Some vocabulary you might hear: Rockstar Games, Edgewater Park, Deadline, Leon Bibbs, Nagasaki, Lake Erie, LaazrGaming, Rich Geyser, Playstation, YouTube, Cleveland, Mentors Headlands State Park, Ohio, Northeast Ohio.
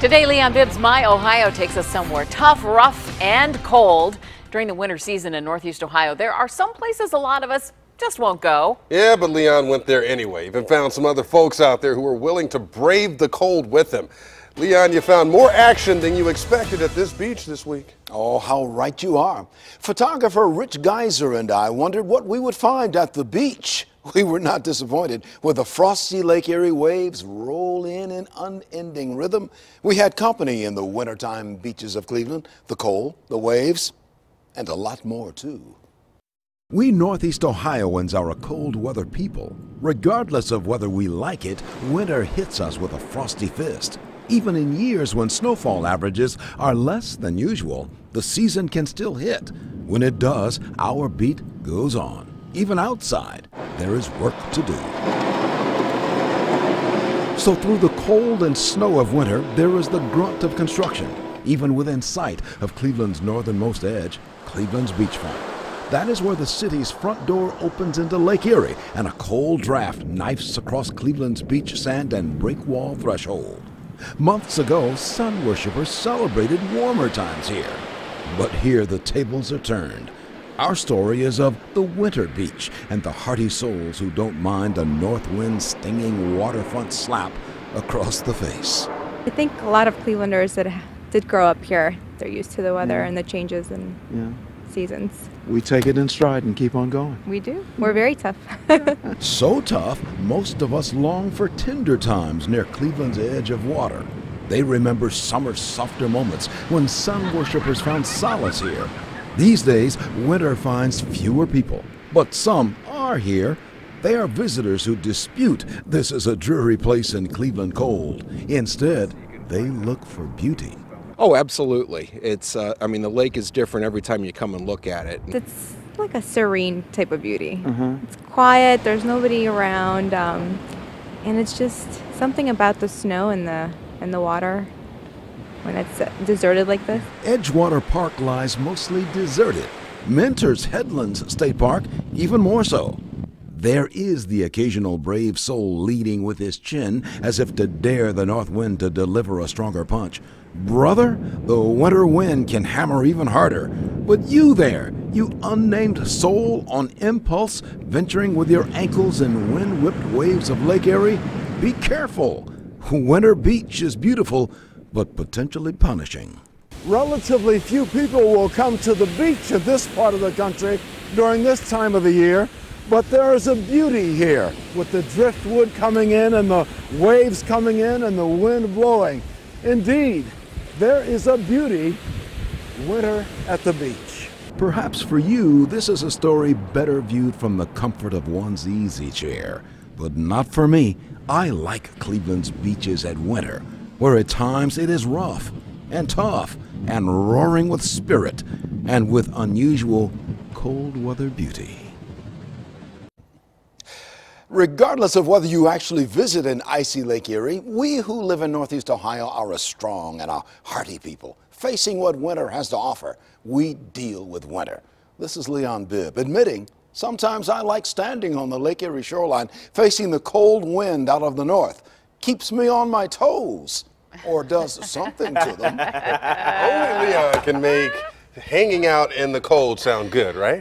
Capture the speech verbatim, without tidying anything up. Today, Leon Bibbs' My Ohio takes us somewhere tough, rough, and cold. During the winter season in Northeast Ohio, there are some places a lot of us just won't go. Yeah, but Leon went there anyway. Even found some other folks out there who were willing to brave the cold with him. Leon, you found more action than you expected at this beach this week. Oh, how right you are. Photographer Rich Geyser and I wondered what we would find at the beach. We were not disappointed. With the frosty Lake Erie waves roll in in unending rhythm, we had company in the wintertime beaches of Cleveland, the cold, the waves, and a lot more, too. We Northeast Ohioans are a cold weather people. Regardless of whether we like it, winter hits us with a frosty fist. Even in years when snowfall averages are less than usual, the season can still hit. When it does, our beat goes on. Even outside, there is work to do. So through the cold and snow of winter, there is the grunt of construction, even within sight of Cleveland's northernmost edge, Cleveland's beachfront. That is where the city's front door opens into Lake Erie, and a cold draft knifes across Cleveland's beach sand and break wall threshold. Months ago, sun worshippers celebrated warmer times here. But here the tables are turned. Our story is of the winter beach and the hearty souls who don't mind a north wind stinging waterfront slap across the face. I think a lot of Clevelanders that did grow up here, they're used to the weather yeah. and the changes and yeah. seasons. We take it in stride and keep on going. We do. We're very tough. So tough, most of us long for tender times near Cleveland's edge of water. They remember summer's softer moments when sun worshippers found solace here. These days, winter finds fewer people, but some are here. They are visitors who dispute this is a dreary place in Cleveland cold. Instead, they look for beauty. Oh, absolutely. It's, uh, I mean, the lake is different every time you come and look at it. It's like a serene type of beauty. Mm-hmm. It's quiet, there's nobody around, um, and it's just something about the snow and the, and the water. When it's deserted like this. Edgewater Park lies mostly deserted. Mentors Headlands State Park, even more so. There is the occasional brave soul leading with his chin as if to dare the north wind to deliver a stronger punch. Brother, the winter wind can hammer even harder. But you there, you unnamed soul on impulse, venturing with your ankles in wind-whipped waves of Lake Erie, be careful. Winter beach is beautiful, but potentially punishing. Relatively few people will come to the beach of this part of the country during this time of the year, but there is a beauty here with the driftwood coming in and the waves coming in and the wind blowing. Indeed, there is a beauty winter at the beach. Perhaps for you, this is a story better viewed from the comfort of one's easy chair, but not for me. I like Cleveland's beaches at winter, where at times it is rough and tough and roaring with spirit and with unusual cold weather beauty. Regardless of whether you actually visit an icy Lake Erie, we who live in Northeast Ohio are a strong and a hearty people. Facing what winter has to offer, we deal with winter. This is Leon Bibb admitting, sometimes I like standing on the Lake Erie shoreline facing the cold wind out of the north. Keeps me on my toes, or does something to them. Only Leon can make hanging out in the cold sound good, right?